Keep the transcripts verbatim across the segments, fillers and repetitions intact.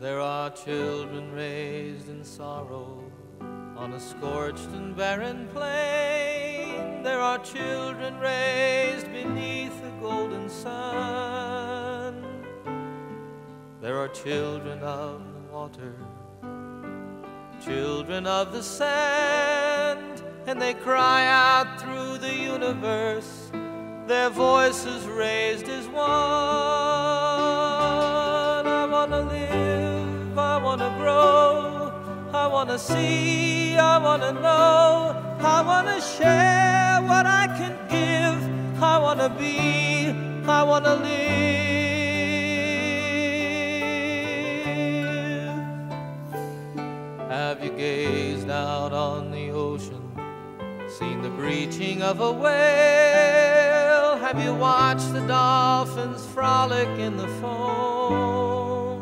There are children raised in sorrow on a scorched and barren plain. There are children raised beneath the golden sun. There are children of the water, children of the sand, and they cry out through the universe, their voices raised as one. I want to live, I want to grow, I want to see, I want to know, I want to share what I can give, I want to be, I want to live. Have you gazed out on the ocean, seen the breaching of a whale? Have you watched the dolphins frolic in the foam?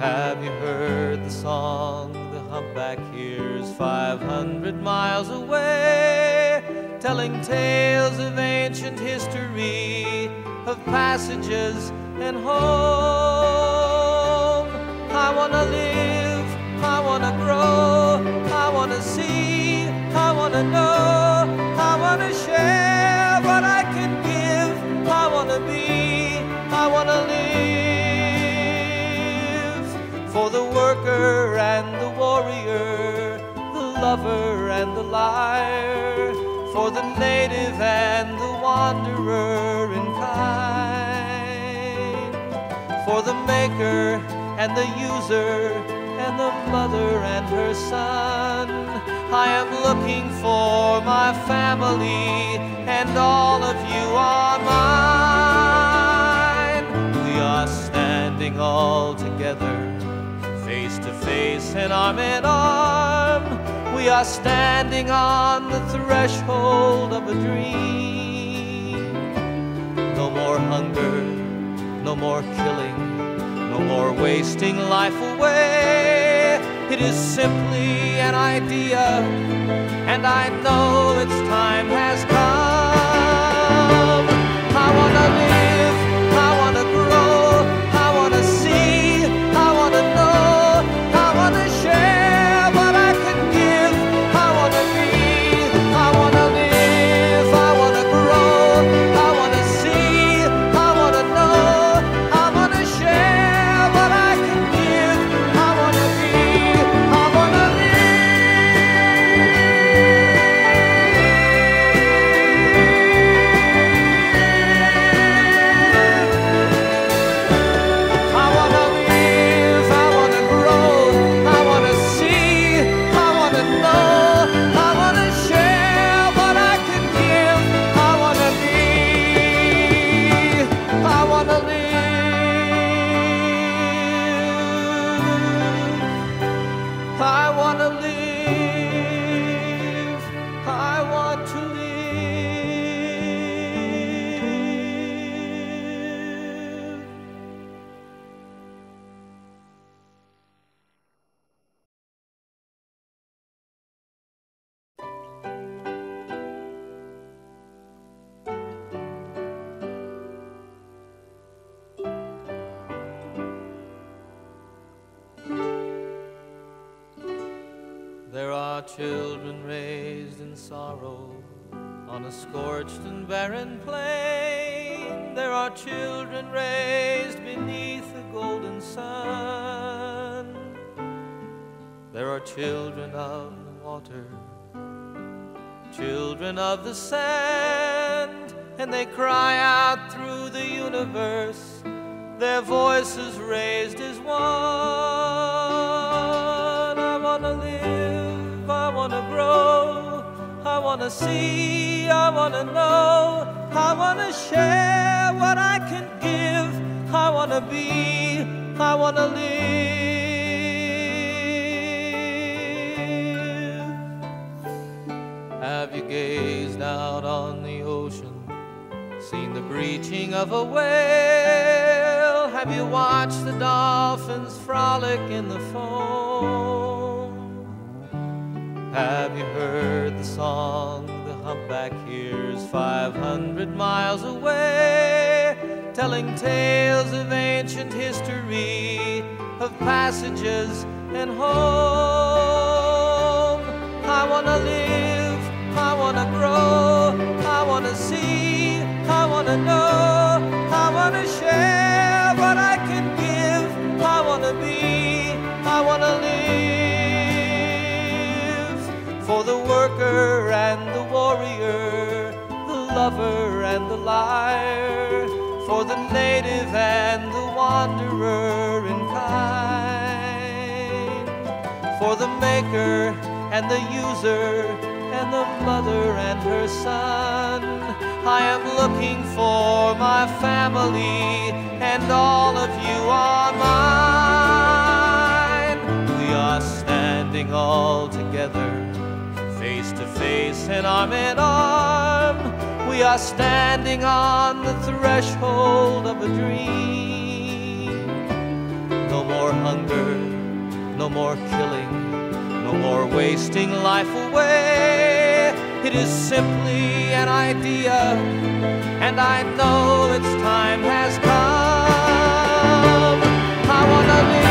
Have you heard the song the humpback hears five hundred miles away, telling tales of ancient history, of passages and home? I want to live, I want to grow, I want to see, I want to know, I want to share what I can give, I want to be, I want to live. For the worker and the warrior, the lover and the liar, for the native and the wanderer in kind, for the maker and the user, and the mother and her son. I am looking for my family, and all of you are mine. We are standing all together, face to face and arm in arm. We are standing on the threshold of a dream. No more hunger, no more killing, no more wasting life away. It is simply an idea, and I know its time has come. I want to live, I want to grow, I want to see, I want to know, I want to share what I can give, I want to be, I want to live, I want to grow, I want to see, I want to know, I want to share what I can give, I want to be, I want to live. I want to live, I want to grow, I want to see, I want to know, I want to share what I can give, I want to be, I want to live. I want to live, I want to live. There are children raised in sorrow on a scorched and barren plain. There are children raised beneath the golden sun. There are children of the water, children of the sand, and they cry out through the universe, their voices raised as one. I want to live, I want to grow, I want to see, I want to know, I want to share what I can give, I want to be, I want to live. Have you gazed out on the ocean, seen the breaching of a whale? Have you watched the dolphins frolic in the foam? Have you heard the song the humpback hears five hundred miles away, telling tales of ancient history, of passages and home. I wanna live, I wanna grow, I wanna see, I wanna know, I wanna share what I can give, I wanna be, I wanna live for the worker and the warrior, the lover and the liar, for the native and the wanderer in kind, for the maker and the user and the mother and her son. I am looking for my family, and all of you are mine. We are standing all together, face to face and arm in arm. We are standing on the threshold of a dream. No more hunger, no more killing, no more wasting life away. It is simply an idea, and I know its time has come. I wanna live.